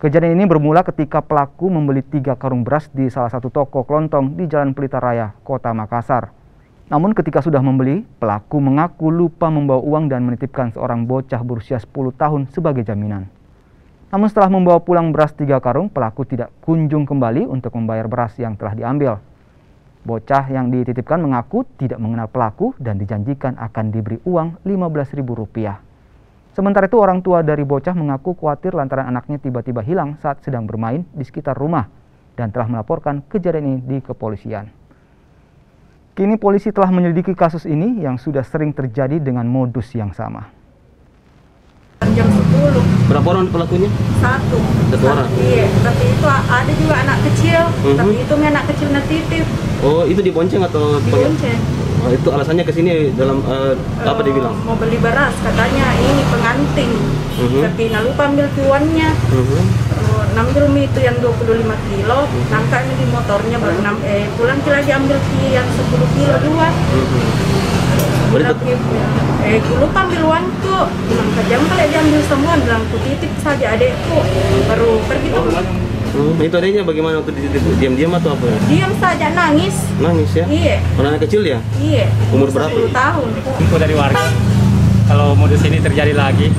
Kejadian ini bermula ketika pelaku membeli 3 karung beras di salah satu toko kelontong di Jalan Pelita Raya, Kota Makassar. Namun ketika sudah membeli, pelaku mengaku lupa membawa uang dan menitipkan seorang bocah berusia 10 tahun sebagai jaminan. Namun setelah membawa pulang beras 3 karung, pelaku tidak kunjung kembali untuk membayar beras yang telah diambil. Bocah yang dititipkan mengaku tidak mengenal pelaku dan dijanjikan akan diberi uang Rp15.000. Sementara itu orang tua dari bocah mengaku khawatir lantaran anaknya tiba-tiba hilang saat sedang bermain di sekitar rumah dan telah melaporkan kejadian ini di kepolisian. Kini polisi telah menyelidiki kasus ini yang sudah sering terjadi dengan modus yang sama. Jam 10. Berapa orang pelakunya? Satu orang? Iya, tapi itu ada juga anak kecil, tapi itu anak kecil ngetitip. Oh, itu dibonceng atau? Dibonceng. Oh, itu alasannya kesini dalam, apa dibilang? Mau beli beras, katanya ini pengantin, tapi lupa ambil cuannya. Ambil mie itu yang 25 kilo, nangkanya di motornya baru pulang lagi ambil mie yang 10 kilo dua. Aku lupa ambil uang tuh, bilang kejam kali diambil semua, bilang ku titip saja adekku, baru pergi tuh. Itu adanya bagaimana waktu dititip, diam-diam atau apa? Diam saja, nangis. Nangis ya? Iya. Anak kecil ya? Iya. Umur berapa? 10 tahun. Info dari warga, kalau modus ini terjadi lagi,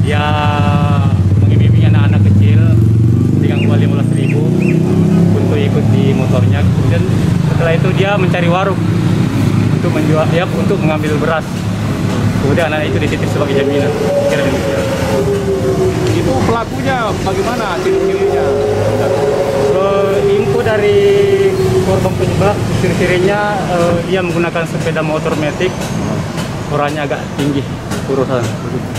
dia mengiming-imingi anak-anak kecil dengan uang 15.000 untuk ikut di motornya, kemudian setelah itu dia mencari warung untuk menjual, ya, untuk mengambil beras. Kemudian anak itu dititip sebagai jaminan. Itu pelakunya bagaimana ciri-cirinya? Info dari korban penyebab, ciri-cirinya dia menggunakan sepeda motor metik, ukurannya agak tinggi, urusan.